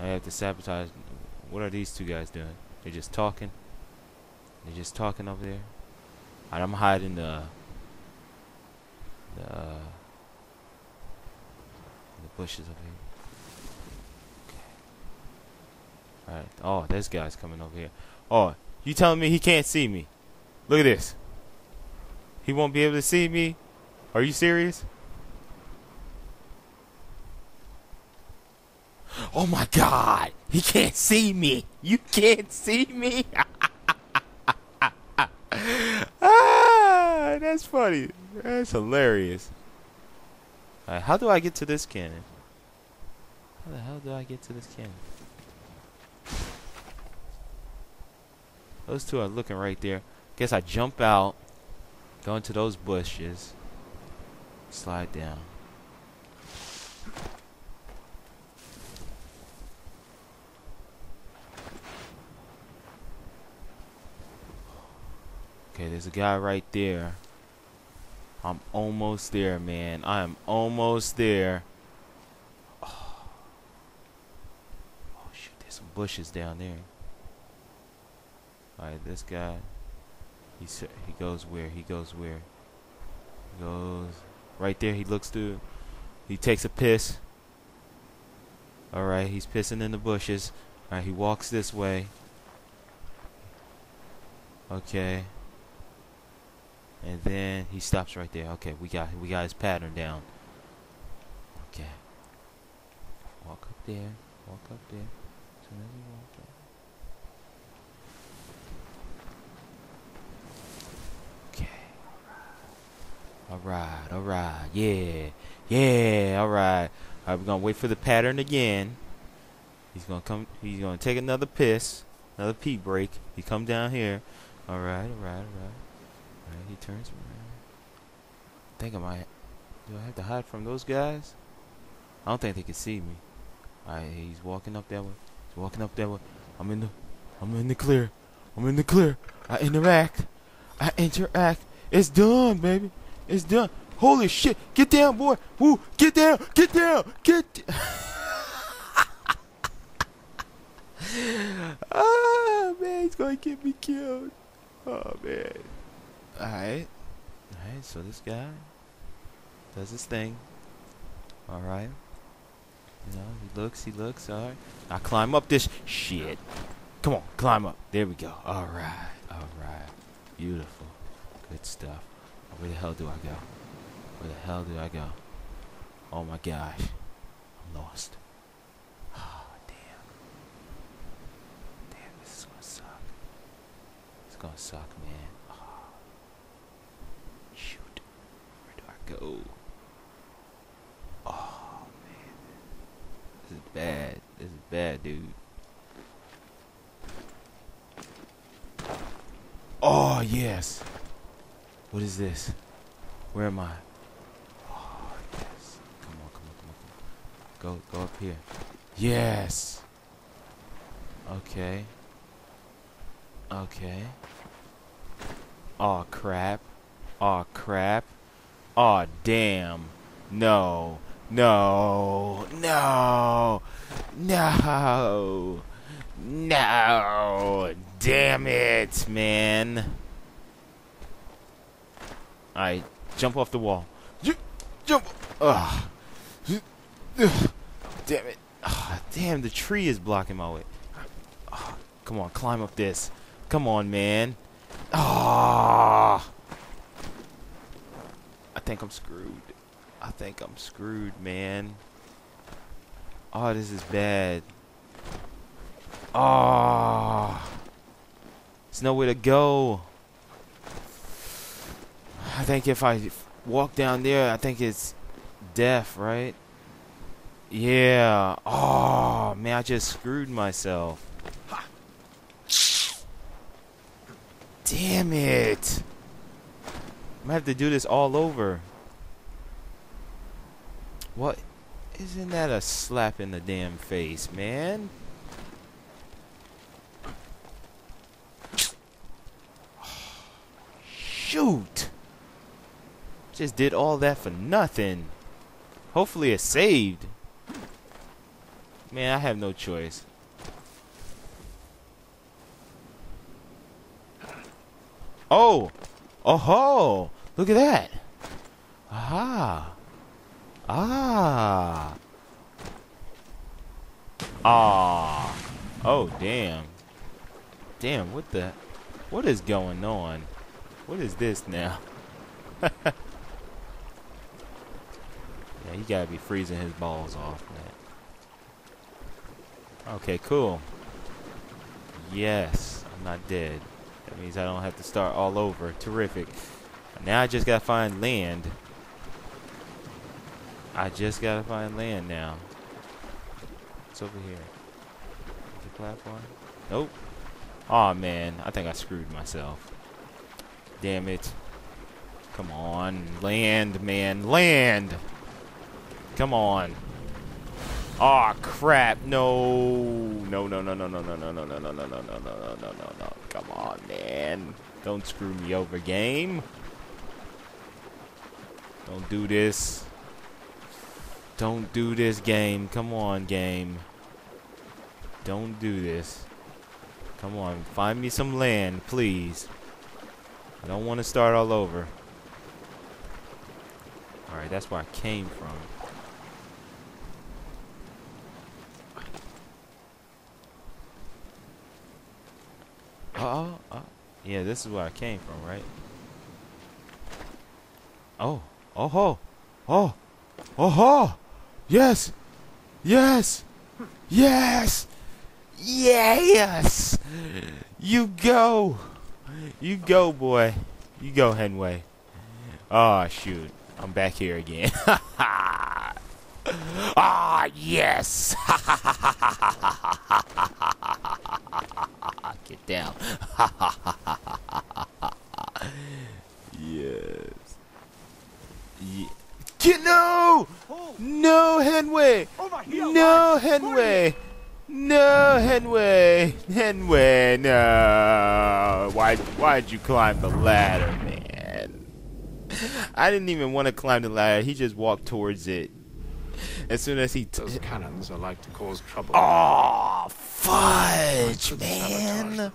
I have to sabotage. What are these two guys doing? They're just talking. They're just talking over there. Alright, I'm hiding the bushes over here. Okay. Alright. Oh, this guy's coming over here. Oh, you telling me he can't see me? Look at this. He won't be able to see me? Are you serious? Oh my God! He can't see me! You can't see me! Ah, that's funny. That's hilarious. Alright, how do I get to this cannon? How the hell do I get to this cannon? Those two are looking right there. Guess I jump out, go into those bushes, slide down. Okay, there's a guy right there. I'm almost there, man. I am almost there. Oh, oh shoot, there's some bushes down there. Alright, this guy. He goes where? He goes where? He goes right there. He looks through. He takes a piss. Alright, he's pissing in the bushes. Alright, he walks this way. Okay. And then he stops right there. Okay, we got his pattern down. Okay. Walk up there. Walk up there. As soon as he walks up. Okay. Alright, alright. Yeah. Yeah, alright. Alright, we're gonna wait for the pattern again. He's gonna take another piss. Another pee break. He come down here. Alright, alright, alright. Alright, he turns around. I think I might. Do I have to hide from those guys? I don't think they can see me. Alright, he's walking up that way. He's walking up that way. I'm in the clear. I'm in the clear. I interact. I interact. It's done, baby. It's done. Holy shit. Get down, boy. Woo. Get down. Get down. Get. Oh, man. He's going to get me killed. Oh, man. Alright, alright, so this guy does his thing, alright, you know, he looks, alright, I climb up this shit, come on, climb up, there we go, alright, beautiful, good stuff, where the hell do I go, where the hell do I go, oh my gosh, I'm lost, oh damn, this is gonna suck, it's gonna suck, man. Go. Oh man, this is bad. This is bad, dude. Oh yes. What is this? Where am I? Oh yes. Come on. Go up here. Yes. Okay. Okay. Oh crap. Oh crap. Aw, damn. No. No. No. No. No. Damn it, man. Alright, jump off the wall. Jump. Ugh. Damn it. Oh, damn, the tree is blocking my way. Oh, come on, climb up this. Come on, man. Ah. Oh. I think I'm screwed. I think I'm screwed, man. Oh, this is bad. Oh, there's nowhere to go. I think if I walk down there, I think it's death, right? Yeah. Oh, man, I just screwed myself. Damn it. I'm gonna have to do this all over. What? Isn't that a slap in the damn face, man? Shoot! Just did all that for nothing. Hopefully it's saved. Man, I have no choice. Oh! Oh ho! Look at that! Aha! Ah! Ah! Oh, damn. Damn, what the... What is going on? What is this now? Yeah, you gotta be freezing his balls off, man. Okay, cool. Yes, I'm not dead. That means I don't have to start all over. Terrific. Now I just gotta find land. I just gotta find land now. What's over here? The platform? Nope. Aw, man. I think I screwed myself. Damn it. Come on. Land, man. Land! Come on. Aw, crap. No. No, no, no, no, no, no, no, no, no, no, no, no, no, no, no, no. Come on, man. Don't screw me over, game. Don't do this. Don't do this, game. Come on, game. Don't do this. Come on, find me some land, please. I don't want to start all over. Alright, that's where I came from. Uh-oh. Yeah, this is where I came from, right? Oh. Oh ho. Oh. Oh ho. Yes. Yes. Yes. Yes! You go! You go, boy. You go, Henway. Oh, shoot. I'm back here again. Ah, yes! Get down. Yes. Yeah. Get, no! No, Henway! No, Henway! No, Henway! Henway, no! Why'd you climb the ladder, man? I didn't even want to climb the ladder. He just walked towards it. As soon as he... Those cannons are like to cause trouble. Oh, fudge, man!